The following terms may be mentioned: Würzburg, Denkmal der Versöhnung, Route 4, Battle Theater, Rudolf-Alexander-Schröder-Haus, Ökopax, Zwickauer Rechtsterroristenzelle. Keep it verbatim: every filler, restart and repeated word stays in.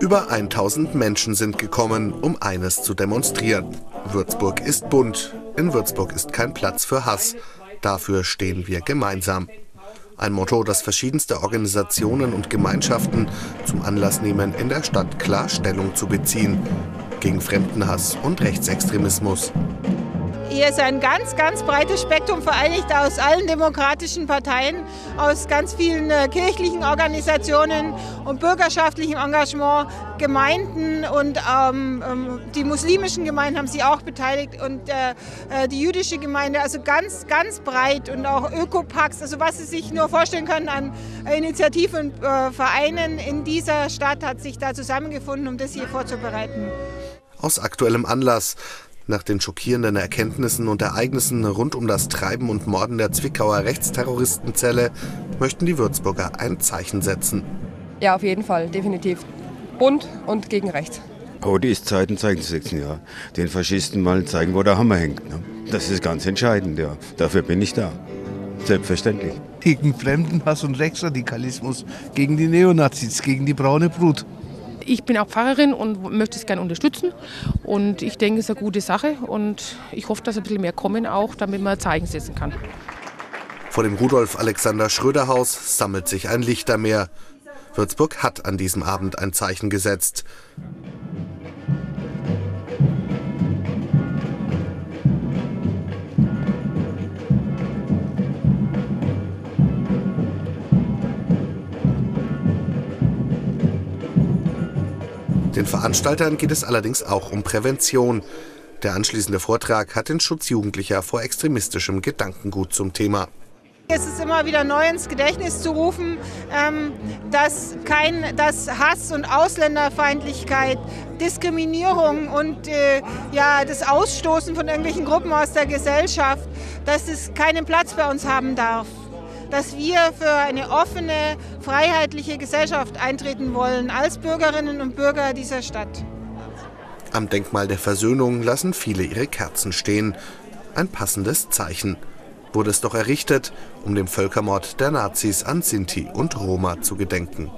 Über tausend Menschen sind gekommen, um eines zu demonstrieren. Würzburg ist bunt. In Würzburg ist kein Platz für Hass. Dafür stehen wir gemeinsam. Ein Motto, das verschiedenste Organisationen und Gemeinschaften zum Anlass nehmen, in der Stadt klar Stellung zu beziehen. Gegen Fremdenhass und Rechtsextremismus. Hier ist ein ganz, ganz breites Spektrum vereinigt aus allen demokratischen Parteien, aus ganz vielen kirchlichen Organisationen und bürgerschaftlichem Engagement, Gemeinden und ähm, die muslimischen Gemeinden haben sich auch beteiligt und äh, die jüdische Gemeinde, also ganz, ganz breit und auch Ökopax, also was Sie sich nur vorstellen können an Initiativen und äh, Vereinen in dieser Stadt hat sich da zusammengefunden, um das hier vorzubereiten. Aus aktuellem Anlass. Nach den schockierenden Erkenntnissen und Ereignissen rund um das Treiben und Morden der Zwickauer Rechtsterroristenzelle möchten die Würzburger ein Zeichen setzen. Ja, auf jeden Fall, definitiv. Bunt und gegen rechts. Oh, die Zeiten zeigen zu setzen, ja. Den Faschisten mal zeigen, wo der Hammer hängt. Ne? Das ist ganz entscheidend, ja. Dafür bin ich da. Selbstverständlich. Gegen Fremdenhass und Rechtsradikalismus, gegen die Neonazis, gegen die braune Brut. Ich bin auch Pfarrerin und möchte es gerne unterstützen und ich denke, es ist eine gute Sache und ich hoffe, dass ein bisschen mehr kommen auch, damit man ein Zeichen setzen kann. Vor dem Rudolf-Alexander-Schröder-Haus sammelt sich ein Lichtermeer. Würzburg hat an diesem Abend ein Zeichen gesetzt. Den Veranstaltern geht es allerdings auch um Prävention. Der anschließende Vortrag hat den Schutz Jugendlicher vor extremistischem Gedankengut zum Thema. Es ist immer wieder neu ins Gedächtnis zu rufen, dass, kein, dass Hass und Ausländerfeindlichkeit, Diskriminierung und ja, das Ausstoßen von irgendwelchen Gruppen aus der Gesellschaft, dass es keinen Platz bei uns haben darf. Dass wir für eine offene, freiheitliche Gesellschaft eintreten wollen, als Bürgerinnen und Bürger dieser Stadt. Am Denkmal der Versöhnung lassen viele ihre Kerzen stehen. Ein passendes Zeichen. Wurde es doch errichtet, um dem Völkermord der Nazis an Sinti und Roma zu gedenken.